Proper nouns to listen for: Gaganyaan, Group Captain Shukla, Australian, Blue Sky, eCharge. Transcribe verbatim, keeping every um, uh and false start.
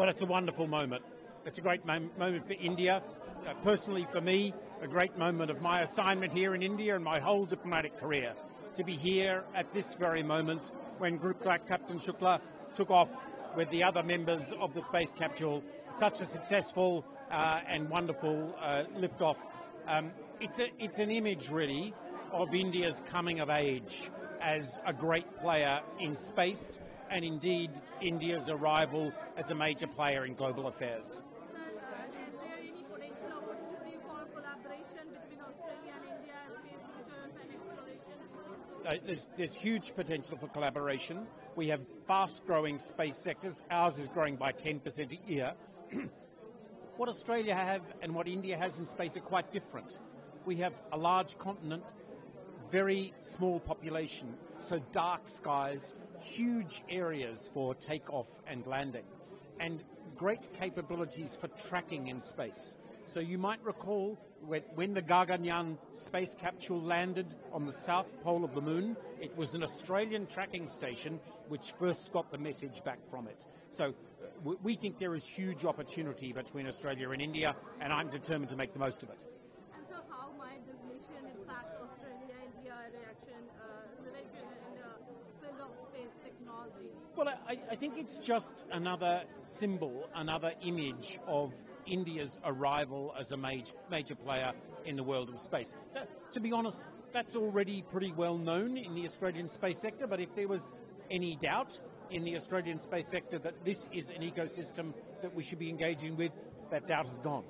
well, it's a wonderful moment. It's a great mom- moment for India. Uh, personally, for me, a great moment of my assignment here in India and my whole diplomatic career, to be here at this very moment when Group Captain Shukla took off with the other members of the space capsule. Such a successful uh, and wonderful uh, liftoff. Um, it's, a, it's an image, really, of India's coming of age as a great player in space, and indeed India's arrival as a major player in global affairs. Uh, there's, there's huge potential for collaboration. We have fast-growing space sectors. Ours is growing by ten percent a year. What Australia have and what India has in space are quite different. We have a large continent, very small population, so dark skies, huge areas for takeoff and landing, and great capabilities for tracking in space. So you might recall when the Gaganyaan space capsule landed on the south pole of the moon, it was an Australian tracking station which first got the message back from it. So we think there is huge opportunity between Australia and India, and I'm determined to make the most of it. And so how might this mission impact Australia-India reaction, uh, relation in the field of space technology? Well, I, I think it's just another symbol, another image of India's arrival as a major, major player in the world of space. That, to be honest, that's already pretty well known in the Australian space sector, but if there was any doubt in the Australian space sector that this is an ecosystem that we should be engaging with, that doubt is gone.